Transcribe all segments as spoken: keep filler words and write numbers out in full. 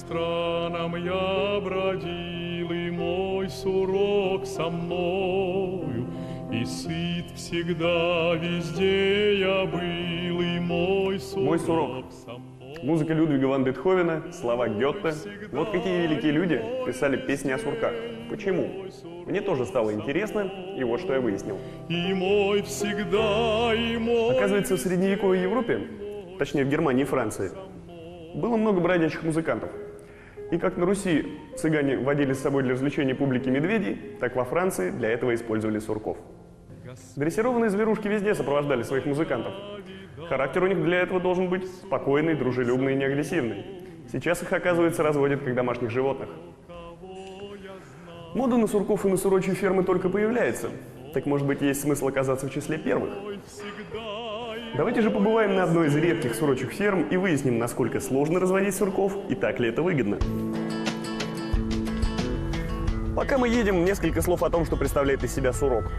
странам я бродил, и мой сурок со мною, и сыт всегда везде я был, и мой сурок, мой сурок. Со мной. Музыка Людвига ван Бетховена, слова Гёте. Вот какие великие люди писали песни о сурках. Почему? Мне тоже стало интересно, и вот что я выяснил. И мой всегда, и мой... Оказывается, в средневековой Европе, точнее в Германии и Франции, было много бродячих музыкантов. И как на Руси цыгане водили с собой для развлечения публики медведей, так во Франции для этого использовали сурков. Дрессированные зверушки везде сопровождали своих музыкантов. Характер у них для этого должен быть спокойный, дружелюбный и неагрессивный. Сейчас их, оказывается, разводят как домашних животных. Мода на сурков и на сурочьи фермы только появляется. Так, может быть, есть смысл оказаться в числе первых? Давайте же побываем на одной из редких сурочьих ферм и выясним, насколько сложно разводить сурков и так ли это выгодно. Пока мы едем, несколько слов о том, что представляет из себя сурок.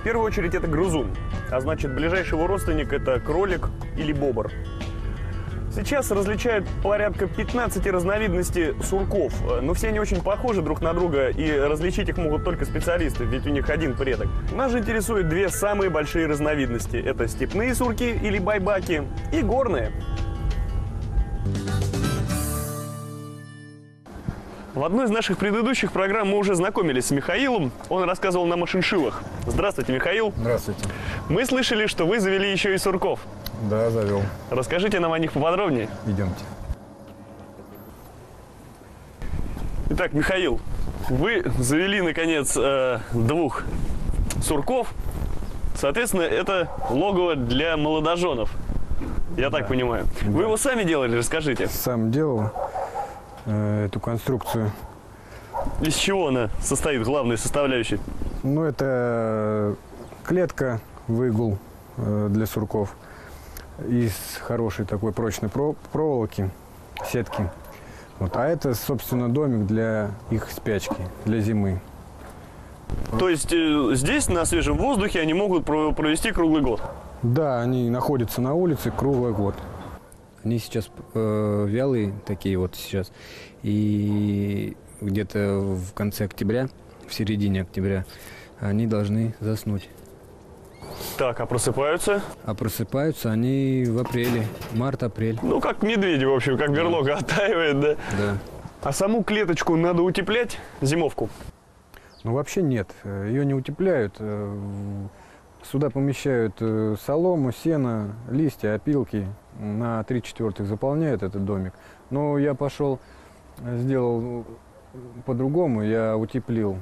В первую очередь это грызун, а значит ближайшего родственника это кролик или бобр. Сейчас различают порядка пятнадцати разновидностей сурков, но все они очень похожи друг на друга, и различить их могут только специалисты, ведь у них один предок. Нас же интересуют две самые большие разновидности. Это степные сурки или байбаки и горные. В одной из наших предыдущих программ мы уже знакомились с Михаилом. Он рассказывал нам о шиншиллах. Здравствуйте, Михаил. Здравствуйте. Мы слышали, что вы завели еще и сурков. Да, завел. Расскажите нам о них поподробнее. Идемте. Итак, Михаил, вы завели, наконец, двух сурков. Соответственно, это логово для молодоженов. Я да. так понимаю. Да. Вы его сами делали, расскажите. Сам делал э, эту конструкцию. Из чего она состоит, главной составляющей? Ну, это клетка, выгул э, для сурков. Из хорошей такой прочной проволоки, сетки. Вот. А это, собственно, домик для их спячки, для зимы. То есть здесь, на свежем воздухе, они могут провести круглый год? Да, они находятся на улице круглый год. Они сейчас э, вялые такие вот сейчас. И где-то в конце октября, в середине октября, они должны заснуть. Так, а просыпаются? А просыпаются они в апреле, март-апрель. Ну, как медведи, в общем, как берлога оттаивает, да? Да. А саму клеточку надо утеплять, зимовку? Ну, вообще нет, ее не утепляют. Сюда помещают солому, сено, листья, опилки. На три четвертых заполняют этот домик. Но я пошел, сделал по-другому, я утеплил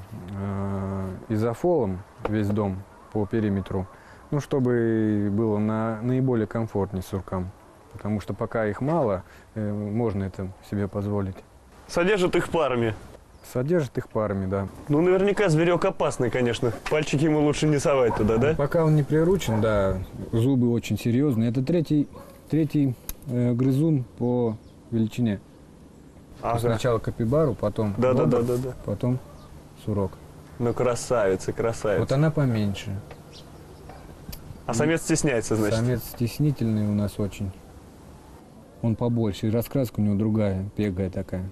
изофолом весь дом по периметру. Ну, чтобы было на, наиболее комфортнее суркам, потому что пока их мало, э, можно это себе позволить. Содержат их парами? Содержат их парами, да. Ну, наверняка зверек опасный, конечно. Пальчики ему лучше не совать туда, да? Пока он не приручен, да, зубы очень серьезные. Это третий, третий э, грызун по величине. Ага. Сначала капибару, потом да, лобер, да, да, да, да. потом сурок. Ну, красавица, красавица. Вот она поменьше. А самец стесняется, значит? Самец стеснительный у нас очень. Он побольше, и раскраска у него другая, пегая такая.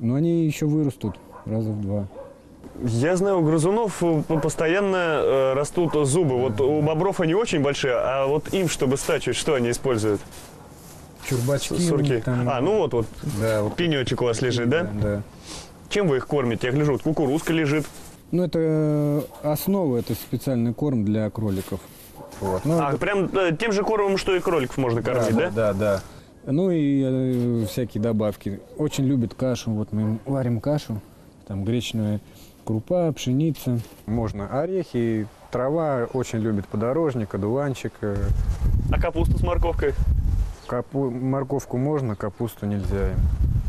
Но они еще вырастут раза в два. Я знаю, у грызунов постоянно растут зубы. Вот у бобров они очень большие, а вот им, чтобы стачивать, что они используют? Чурбачки. Сурки. Там... А, ну вот, вот, да, вот пенечек у вас лежит, да? Да. Чем вы их кормите? Я гляжу, вот кукурузка лежит. Ну, это основа, это специальный корм для кроликов. Вот. Ну, а, это... прям тем же кормом, что и кроликов можно кормить, да? Да, да, да. Ну и э, всякие добавки. Очень любят кашу. Вот мы варим кашу, там гречневая крупа, пшеница. Можно орехи, трава, очень любит подорожник, одуванчик. А капусту с морковкой? Капу... Морковку можно, капусту нельзя им.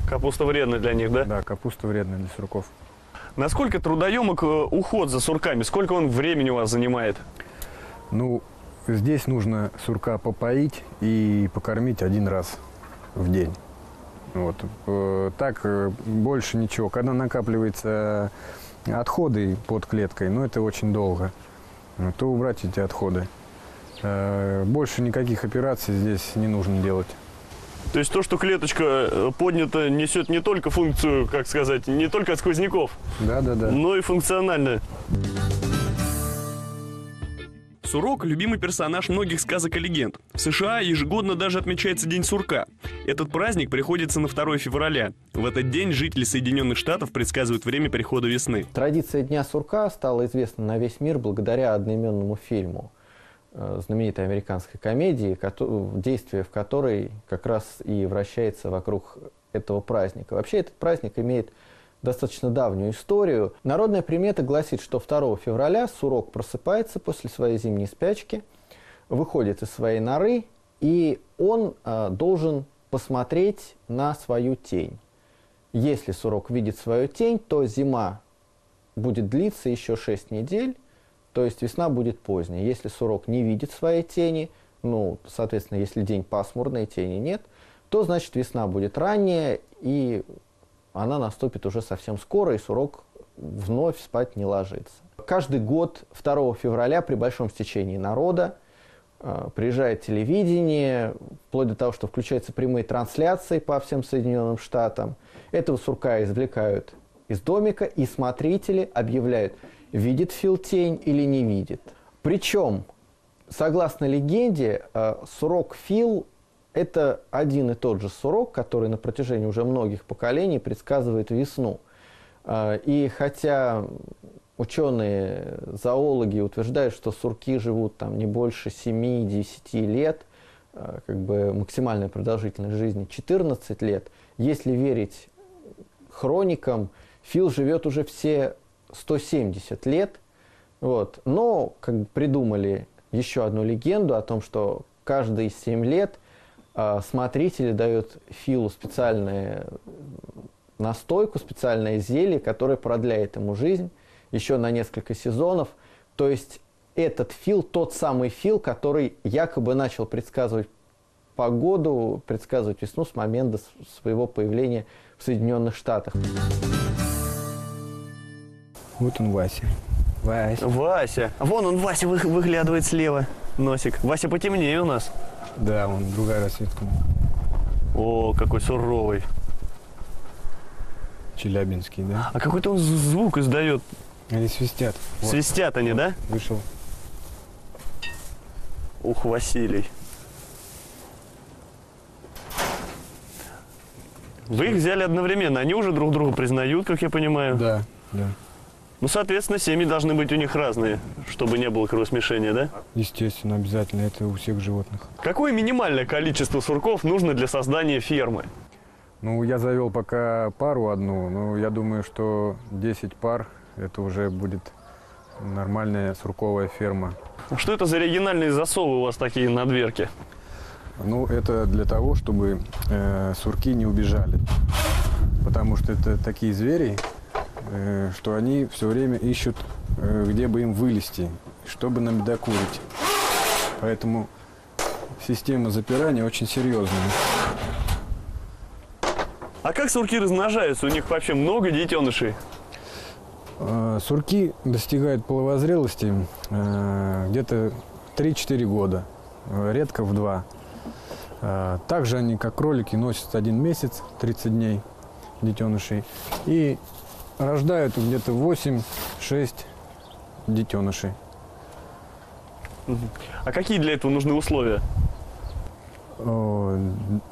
Капуста вредна для них, да? Да, капуста вредна для сурков. Насколько трудоемок уход за сурками? Сколько он времени у вас занимает? Ну, здесь нужно сурка попоить и покормить один раз в день. Вот. Так больше ничего. Когда накапливаются отходы под клеткой, но это очень долго, то убрать эти отходы. Больше никаких операций здесь не нужно делать. То есть то, что клеточка поднята, несет не только функцию, как сказать, не только от сквозняков, да, да, да. но и функционально. Сурок – любимый персонаж многих сказок и легенд. В США ежегодно даже отмечается День сурка. Этот праздник приходится на второе февраля. В этот день жители Соединенных Штатов предсказывают время прихода весны. Традиция Дня сурка стала известна на весь мир благодаря одноименному фильму, знаменитой американской комедии, действие в которой как раз и вращается вокруг этого праздника. Вообще этот праздник имеет достаточно давнюю историю. Народная примета гласит, что второго февраля сурок просыпается после своей зимней спячки, выходит из своей норы, и он э, должен посмотреть на свою тень. Если сурок видит свою тень, то зима будет длиться еще шесть недель, то есть весна будет поздней. Если сурок не видит своей тени, ну, соответственно, если день пасмурный, тени нет, то, значит, весна будет ранняя, и она наступит уже совсем скоро, и сурок вновь спать не ложится. Каждый год второго февраля при большом стечении народа э, приезжает телевидение, вплоть до того, что включаются прямые трансляции по всем Соединенным Штатам. Этого сурка извлекают из домика, и смотрители объявляют, видит Фил тень или не видит. Причем, согласно легенде, э, сурок Фил – это один и тот же сурок, который на протяжении уже многих поколений предсказывает весну. И хотя ученые, зоологи утверждают, что сурки живут там не больше семи-десяти лет, как бы максимальная продолжительность жизни четырнадцать лет, если верить хроникам, Фил живет уже все сто семьдесят лет. Вот. Но как бы придумали еще одну легенду о том, что каждые семь лет смотрители дают Филу специальную настойку, специальное зелье, которое продляет ему жизнь еще на несколько сезонов. То есть этот Фил, тот самый Фил, который якобы начал предсказывать погоду, предсказывать весну с момента своего появления в Соединенных Штатах. Вот он, Вася. Вася. Вася. Вон он, Вася, вы, выглядывает слева носик. Вася потемнее у нас. Да, он другая расцветка. О, какой суровый. Челябинский, да? А какой-то он звук издает. Они свистят. Вот. Свистят они, вот. Да? Вышел. Ух, Василий. Вы их взяли одновременно. Они уже друг друга признают, как я понимаю. Да, да. Ну, соответственно, семьи должны быть у них разные, чтобы не было кровосмешения, да? Естественно, обязательно. Это у всех животных. Какое минимальное количество сурков нужно для создания фермы? Ну, я завел пока пару одну, но я думаю, что десять пар – это уже будет нормальная сурковая ферма. Что это за оригинальные засовы у вас такие на дверке? Ну, это для того, чтобы э, сурки не убежали, потому что это такие звери, что они все время ищут, где бы им вылезти, чтобы нам докурить. Поэтому система запирания очень серьезная. А как сурки размножаются? У них вообще много детенышей? Сурки достигают половозрелости где-то три-четыре года, редко в два. Также они, как кролики, носят один месяц, тридцать дней детенышей. И рождают где-то восемь-шесть детенышей. А какие для этого нужны условия?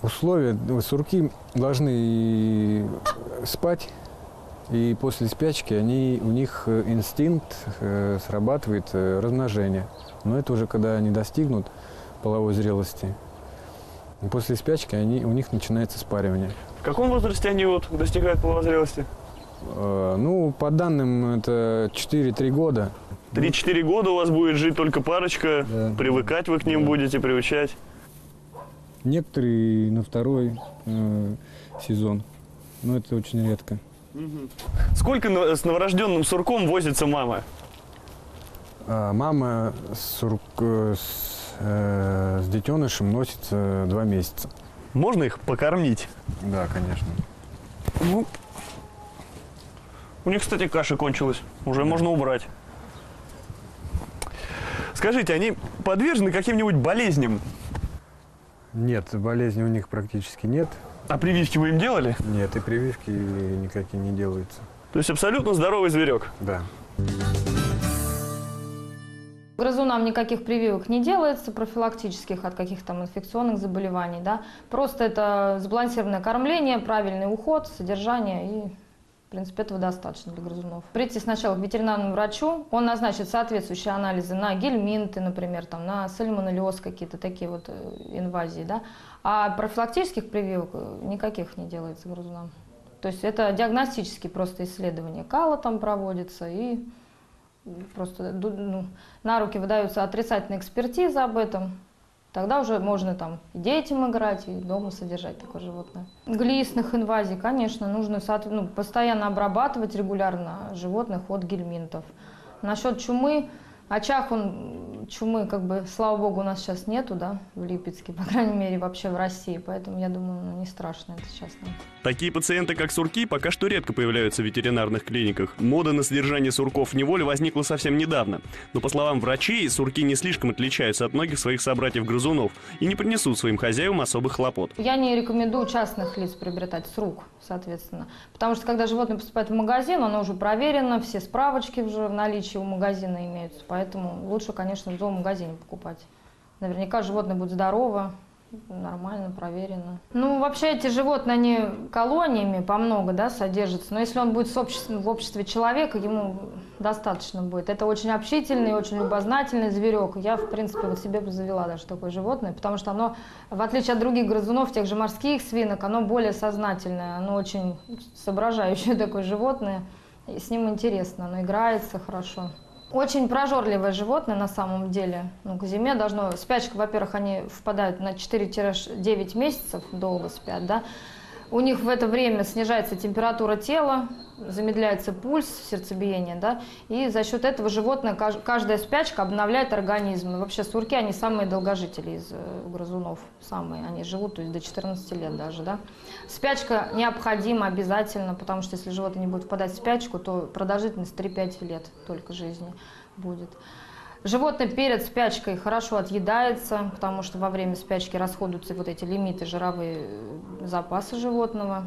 Условия. Сурки должны спать, и после спячки они, у них инстинкт срабатывает размножение. Но это уже когда они достигнут половой зрелости. После спячки они, у них начинается спаривание. В каком возрасте они вот достигают половой зрелости? Ну, по данным, это четыре-три года. три-четыре года у вас будет жить только парочка, да. Привыкать вы к ним, да. Будете приучать. Некоторые на второй э, сезон, но это очень редко. Угу. Сколько на, с новорожденным сурком возится мама? А, мама сурк, с, э, с детенышем носится два месяца. Можно их покормить? Да, конечно. Ну, у них, кстати, каша кончилась. Уже да. Можно убрать. Скажите, они подвержены каким-нибудь болезням? Нет, болезни у них практически нет. А прививки вы им делали? Нет, и прививки никакие не делаются. То есть абсолютно здоровый зверек? Да. Грызунам никаких прививок не делается, профилактических от каких-то инфекционных заболеваний. Да? Просто это сбалансированное кормление, правильный уход, содержание, и в принципе этого достаточно для грызунов. Прийти сначала к ветеринарному врачу, он назначит соответствующие анализы на гельминты, например, там, на сальмонеллез, какие-то такие вот инвазии. Да? А профилактических прививок никаких не делается грызунам. То есть это диагностические просто исследования. Кала там проводится и... Просто ну, на руки выдаются отрицательные экспертизы об этом. Тогда уже можно там и детям играть, и дома содержать такое животное. Глистных инвазий, конечно, нужно ну, постоянно обрабатывать регулярно животных от гельминтов. Насчет чумы, очаг он, чумы, как бы, слава богу, у нас сейчас нету, да, в Липецке, по крайней мере, вообще в России. Поэтому, я думаю, ну, не страшно это сейчас нам. Такие пациенты, как сурки, пока что редко появляются в ветеринарных клиниках. Мода на содержание сурков в неволе возникла совсем недавно. Но, по словам врачей, сурки не слишком отличаются от многих своих собратьев-грызунов и не принесут своим хозяевам особых хлопот. Я не рекомендую частных лиц приобретать с рук, соответственно. Потому что, когда животное поступает в магазин, оно уже проверено, все справочки уже в наличии у магазина имеются. Поэтому лучше, конечно, в зоомагазине покупать. Наверняка животное будет здорово, нормально, проверено. Ну, вообще эти животные, они колониями помногу, да, содержатся. Но если он будет с обществом, в обществе человека, ему достаточно будет. Это очень общительный, очень любознательный зверек. Я, в принципе, вот себе завела даже такое животное, потому что оно, в отличие от других грызунов, тех же морских свинок, оно более сознательное, оно очень соображающее такое животное. И с ним интересно, оно играется хорошо. Очень прожорливое животное на самом деле. Ну, к зиме должно... Спячка, во-первых, они впадают на четыре-девять месяцев, долго спят, да. У них в это время снижается температура тела, замедляется пульс, сердцебиение, да. И за счет этого животное, каждая спячка обновляет организм. И вообще сурки, они самые долгожители из грызунов, самые. Они живут, то есть до четырнадцати лет даже, да. Спячка необходима обязательно, потому что если животное не будет впадать в спячку, то продолжительность три-пять лет только жизни будет. Животное перед спячкой хорошо отъедается, потому что во время спячки расходуются вот эти лимиты, жировые запасы животного.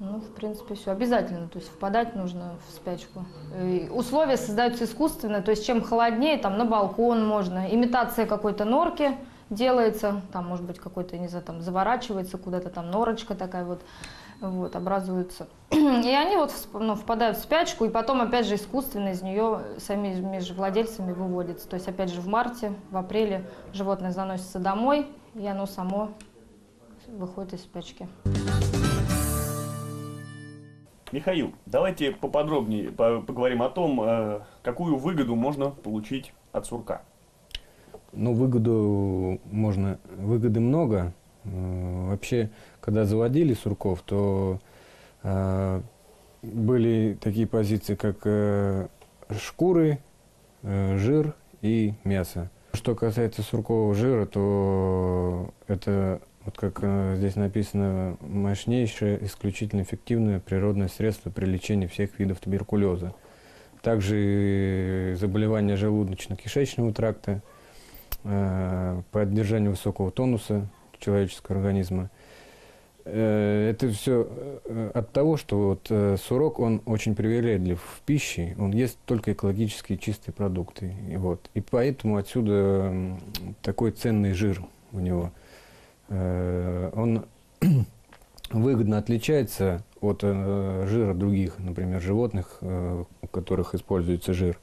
Ну, в принципе, все обязательно, то есть впадать нужно в спячку. И условия создаются искусственно, то есть чем холоднее, там на балкон можно, имитация какой-то норки делается, там, может быть, какой-то, не знаю, там заворачивается куда-то, там норочка такая вот. Вот, образуются. И они вот, ну, впадают в спячку, и потом опять же искусственно из нее самими же владельцами выводится. То есть опять же в марте, в апреле животное заносится домой, и оно само выходит из спячки. Михаил, давайте поподробнее поговорим о том, какую выгоду можно получить от сурка. Ну, выгоду можно, выгоды много. Вообще, когда заводили сурков, то э, были такие позиции, как э, шкуры, э, жир и мясо. Что касается суркового жира, то это, вот как э, здесь написано, мощнейшее, исключительно эффективное природное средство при лечении всех видов туберкулеза. Также заболевания желудочно-кишечного тракта, э, поддержание высокого тонуса человеческого организма. Это все от того, что вот сурок, он очень привередлив в пище, он ест только экологически чистые продукты. И, вот. И поэтому отсюда такой ценный жир у него. Он выгодно отличается от жира других, например, животных, у которых используется жир.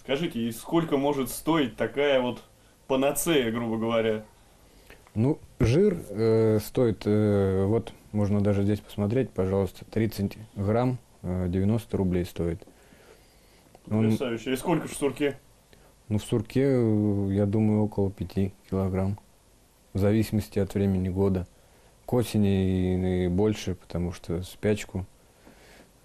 Скажите, и сколько может стоить такая вот панацея, грубо говоря? Ну, жир э, стоит, э, вот можно даже здесь посмотреть, пожалуйста, тридцать грамм, э, девяносто рублей стоит. Потрясающе. Он... И сколько в сурке? Ну, в сурке, э, я думаю, около пяти килограмм, в зависимости от времени года. К осени и, и больше, потому что спячку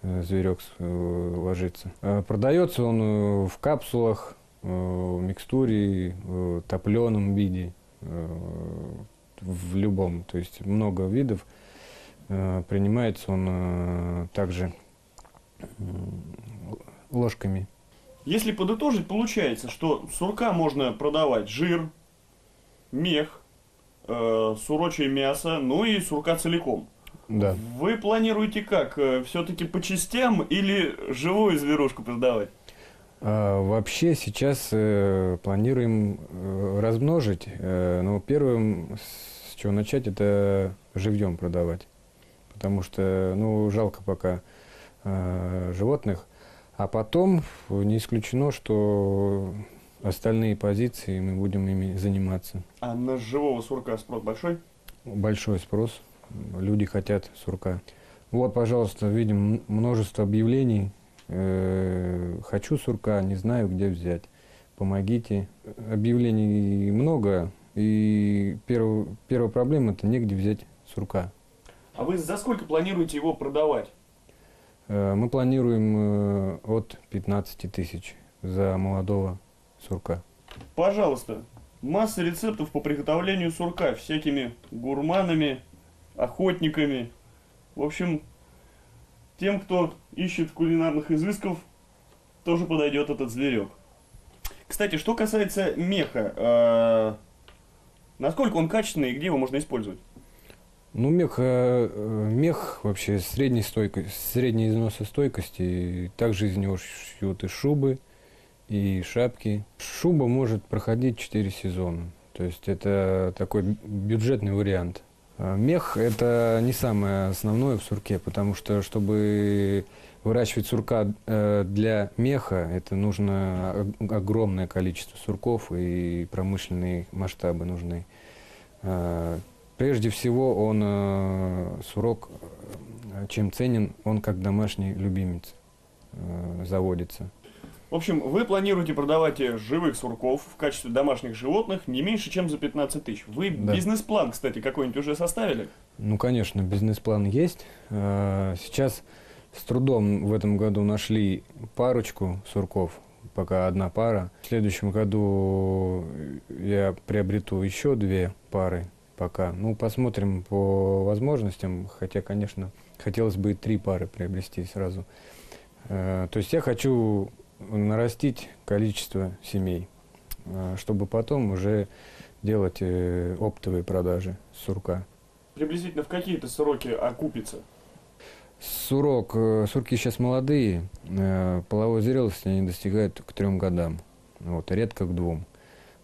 э, зверек э, ложится. Э, продается он э, в капсулах, э, в микстуре, э, в топленом виде. В любом, то есть много видов. Принимается он также ложками. Если подытожить, получается, что сурка можно продавать жир, мех, э, сурочье мясо, ну и сурка целиком. Да. Вы планируете как? Все-таки по частям или живую зверушку продавать? А, вообще сейчас э, планируем э, размножить, э, но первым, с чего начать, это живьем продавать. Потому что, ну, жалко пока э, животных. А потом не исключено, что остальные позиции мы будем ими заниматься. А на живого сурка спрос большой? Большой спрос. Люди хотят сурка. Вот, пожалуйста, видим множество объявлений. Э -э хочу сурка, не знаю, где взять. Помогите. Объявлений много, и перв первая проблема – это негде взять сурка. А вы за сколько планируете его продавать? Э -э мы планируем э -э от пятнадцати тысяч за молодого сурка. Пожалуйста. Масса рецептов по приготовлению сурка всякими гурманами, охотниками. В общем, тем, кто ищет кулинарных изысков, тоже подойдет этот зверек. Кстати, что касается меха, э, насколько он качественный и где его можно использовать? Ну, мех, э, мех вообще средней стойкости, средней износостойкости. Также из него шьют и шубы, и шапки. Шуба может проходить четыре сезона. То есть это такой бюджетный вариант. Мех – это не самое основное в сурке, потому что, чтобы выращивать сурка для меха, это нужно огромное количество сурков, и промышленные масштабы нужны. Прежде всего, он, сурок, чем ценен, он как домашний любимец заводится. В общем, вы планируете продавать живых сурков в качестве домашних животных не меньше, чем за пятнадцать тысяч. Вы да. Бизнес-план, кстати, какой-нибудь уже составили? Ну, конечно, бизнес-план есть. Сейчас с трудом в этом году нашли парочку сурков, пока одна пара. В следующем году я приобрету еще две пары пока. Ну, посмотрим по возможностям, хотя, конечно, хотелось бы и три пары приобрести сразу. То есть я хочу нарастить количество семей, чтобы потом уже делать оптовые продажи сурка. Приблизительно в какие-то сроки окупится? Сурок, сурки сейчас молодые, половой зрелости они достигают к трем годам, вот, редко к двум.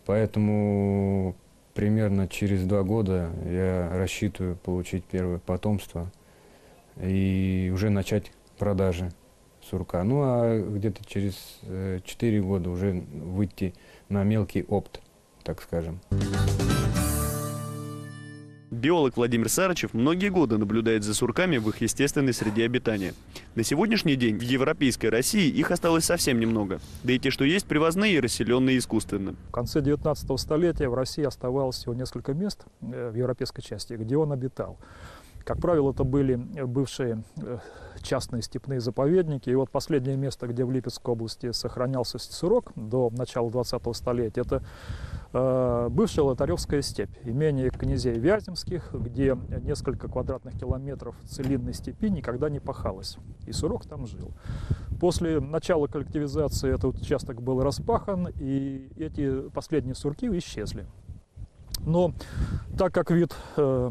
Поэтому примерно через два года я рассчитываю получить первое потомство и уже начать продажи сурка. Ну, а где-то через четыре года уже выйти на мелкий опт, так скажем. Биолог Владимир Сарычев многие годы наблюдает за сурками в их естественной среде обитания. На сегодняшний день в европейской России их осталось совсем немного. Да и те, что есть, привозные и расселенные искусственно. В конце девятнадцатого столетия в России оставалось всего несколько мест в европейской части, где он обитал. Как правило, это были бывшие частные степные заповедники. И вот последнее место, где в Липецкой области сохранялся сурок до начала двадцатого столетия, это э, бывшая Лотаревская степь, имение князей Вяземских, где несколько квадратных километров целинной степи никогда не пахалось. И сурок там жил. После начала коллективизации этот участок был распахан, и эти последние сурки исчезли. Но так как вид э,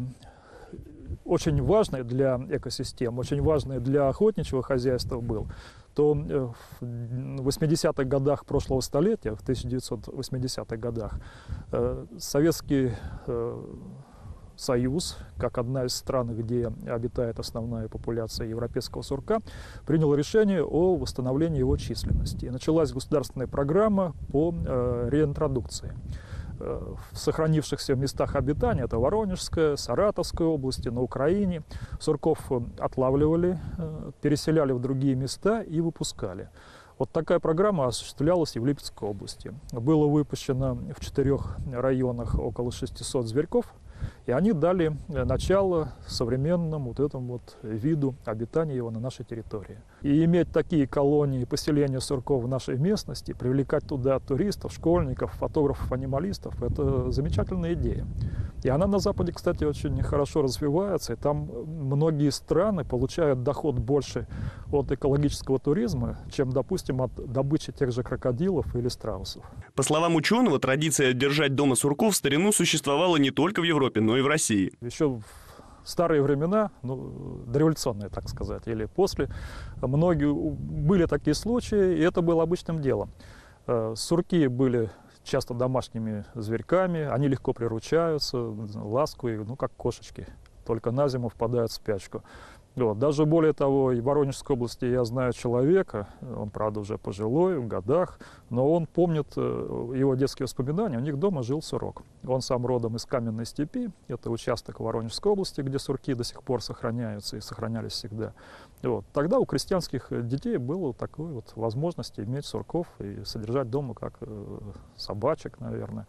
очень важный для экосистем, очень важный для охотничьего хозяйства был, то в восьмидесятых годах прошлого столетия, в тысяча девятьсот восьмидесятых годах, Советский Союз, как одна из стран, где обитает основная популяция европейского сурка, принял решение о восстановлении его численности. И началась государственная программа по реинтродукции. В сохранившихся местах обитания, это Воронежская, Саратовская области, на Украине, сурков отлавливали, переселяли в другие места и выпускали. Вот такая программа осуществлялась и в Липецкой области. Было выпущено в четырех районах около шестисот зверьков, и они дали начало современному вот этому вот виду обитания его на нашей территории. И иметь такие колонии поселения сурков в нашей местности, привлекать туда туристов, школьников, фотографов, анималистов – это замечательная идея. И она на Западе, кстати, очень хорошо развивается, и там многие страны получают доход больше от экологического туризма, чем, допустим, от добычи тех же крокодилов или страусов. По словам ученого, традиция держать дома сурков в старину существовала не только в Европе, Европе, но и в России. Еще в старые времена, ну, дореволюционные, так сказать, или после, многие были такие случаи, и это было обычным делом. Сурки были часто домашними зверьками, они легко приручаются, ласковые, ну, как кошечки, только на зиму впадают в спячку. Вот. Даже более того, и в Воронежской области я знаю человека, он, правда, уже пожилой, в годах, но он помнит его детские воспоминания, у них дома жил сурок. Он сам родом из Каменной степи, это участок Воронежской области, где сурки до сих пор сохраняются и сохранялись всегда. Вот. Тогда у крестьянских детей была такая вот возможность иметь сурков и содержать дома как собачек, наверное.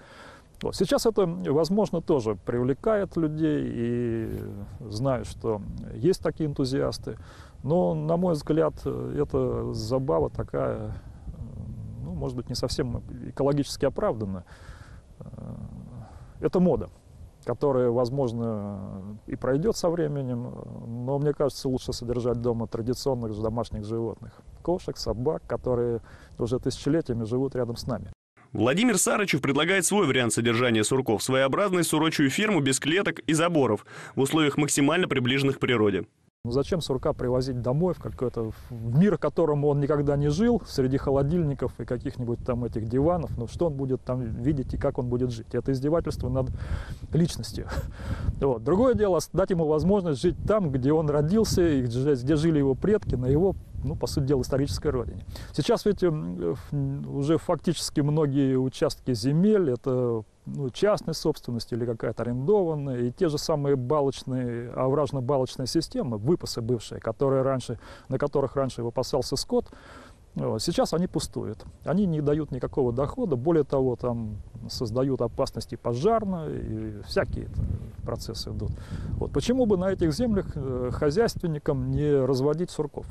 Вот. Сейчас это, возможно, тоже привлекает людей, и знаю, что есть такие энтузиасты, но, на мой взгляд, эта забава такая, ну, может быть, не совсем экологически оправданная. Это мода, которая, возможно, и пройдет со временем, но, мне кажется, лучше содержать дома традиционных домашних животных, кошек, собак, которые уже тысячелетиями живут рядом с нами. Владимир Сарычев предлагает свой вариант содержания сурков – своеобразную сурочью ферму без клеток и заборов в условиях, максимально приближенных к природе. Ну зачем сурка привозить домой в какой-то мир, в котором он никогда не жил, среди холодильников и каких-нибудь там этих диванов? Ну что он будет там видеть и как он будет жить? Это издевательство над личностью. Вот. Другое дело – дать ему возможность жить там, где он родился, и где жили его предки, на его, ну, по сути дела, исторической родине. Сейчас ведь уже фактически многие участки земель – это, ну, частной собственности или какая-то арендованная, и те же самые балочные, овражно-балочные системы, выпасы бывшие, которые раньше, на которых раньше выпасался скот, сейчас они пустуют. Они не дают никакого дохода, более того, там создают опасности пожарные, и всякие процессы идут. Вот. Почему бы на этих землях хозяйственникам не разводить сурков?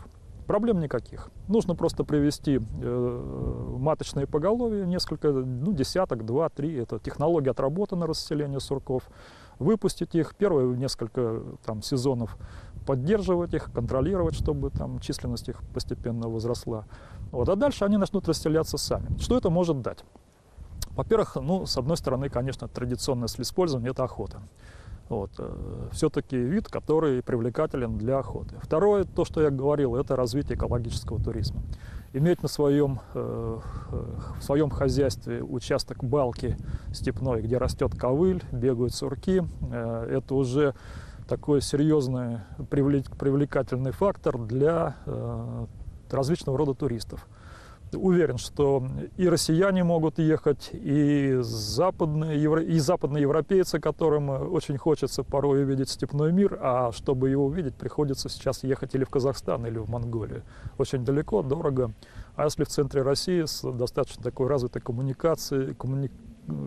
Проблем никаких. Нужно просто привести э, маточные поголовья, несколько, ну, десяток, два, три. Это технология отработана, расселение сурков. Выпустить их, первые несколько там сезонов поддерживать их, контролировать, чтобы там численность их постепенно возросла. Вот. А дальше они начнут расселяться сами. Что это может дать? Во-первых, ну, с одной стороны, конечно, традиционное использование – это охота. Вот. Все-таки вид, который привлекателен для охоты. Второе, то, что я говорил, это развитие экологического туризма. Иметь на своем, э, в своем хозяйстве участок балки степной, где растет ковыль, бегают сурки, э, это уже такой серьезный привлекательный фактор для э, различного рода туристов. Уверен, что и россияне могут ехать, и западные, и западные европейцы, которым очень хочется порой увидеть степной мир, а чтобы его увидеть, приходится сейчас ехать или в Казахстан, или в Монголию. Очень далеко, дорого. А если в центре России с достаточно такой развитой коммуникацией, коммуни...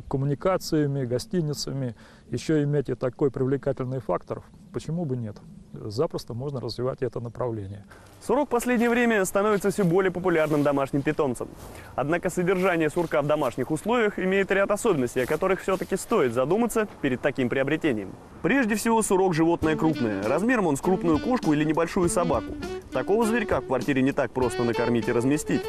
коммуникациями, гостиницами, еще иметь и такой привлекательный фактор, почему бы нет? Запросто можно развивать это направление. Сурок в последнее время становится все более популярным домашним питомцем. Однако содержание сурка в домашних условиях имеет ряд особенностей, о которых все-таки стоит задуматься перед таким приобретением. Прежде всего, сурок – животное крупное. Размером он с крупную кошку или небольшую собаку. Такого зверька в квартире не так просто накормить и разместить.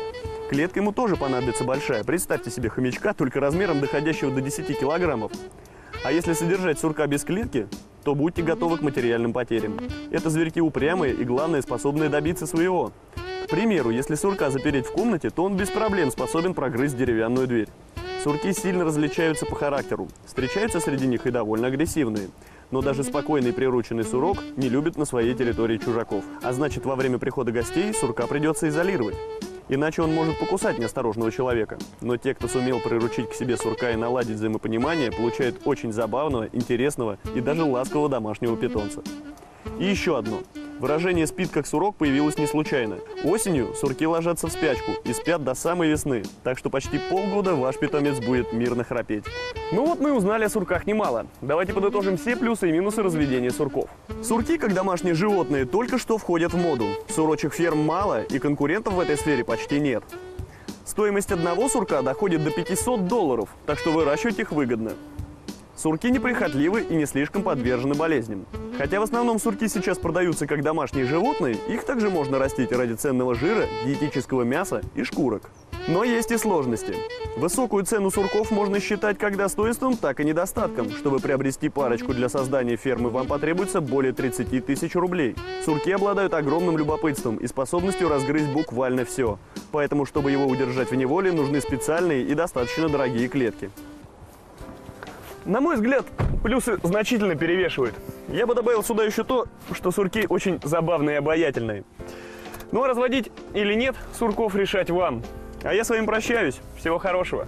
Клетка ему тоже понадобится большая. Представьте себе хомячка, только размером доходящего до десяти килограммов. А если содержать сурка без клетки, то будьте готовы к материальным потерям. Это зверьки упрямые и, главное, способные добиться своего. К примеру, если сурка запереть в комнате, то он без проблем способен прогрызть деревянную дверь. Сурки сильно различаются по характеру. Встречаются среди них и довольно агрессивные. Но даже спокойный прирученный сурок не любит на своей территории чужаков. А значит, во время прихода гостей сурка придется изолировать. Иначе он может покусать неосторожного человека. Но те, кто сумел приручить к себе сурка и наладить взаимопонимание, получают очень забавного, интересного и даже ласкового домашнего питомца. И еще одно. Выражение «спит как сурок» появилось не случайно. Осенью сурки ложатся в спячку и спят до самой весны. Так что почти полгода ваш питомец будет мирно храпеть. Ну вот мы узнали о сурках немало. Давайте подытожим все плюсы и минусы разведения сурков. Сурки, как домашние животные, только что входят в моду. Сурочих ферм мало и конкурентов в этой сфере почти нет. Стоимость одного сурка доходит до пятисот долларов, так что выращивать их выгодно. Сурки неприхотливы и не слишком подвержены болезням. Хотя в основном сурки сейчас продаются как домашние животные, их также можно растить ради ценного жира, диетического мяса и шкурок. Но есть и сложности. Высокую цену сурков можно считать как достоинством, так и недостатком. Чтобы приобрести парочку для создания фермы, вам потребуется более тридцати тысяч рублей. Сурки обладают огромным любопытством и способностью разгрызть буквально все. Поэтому, чтобы его удержать в неволе, нужны специальные и достаточно дорогие клетки. На мой взгляд, плюсы значительно перевешивают. Я бы добавил сюда еще то, что сурки очень забавные и обаятельные. Ну а разводить или нет сурков решать вам. А я с вами прощаюсь. Всего хорошего.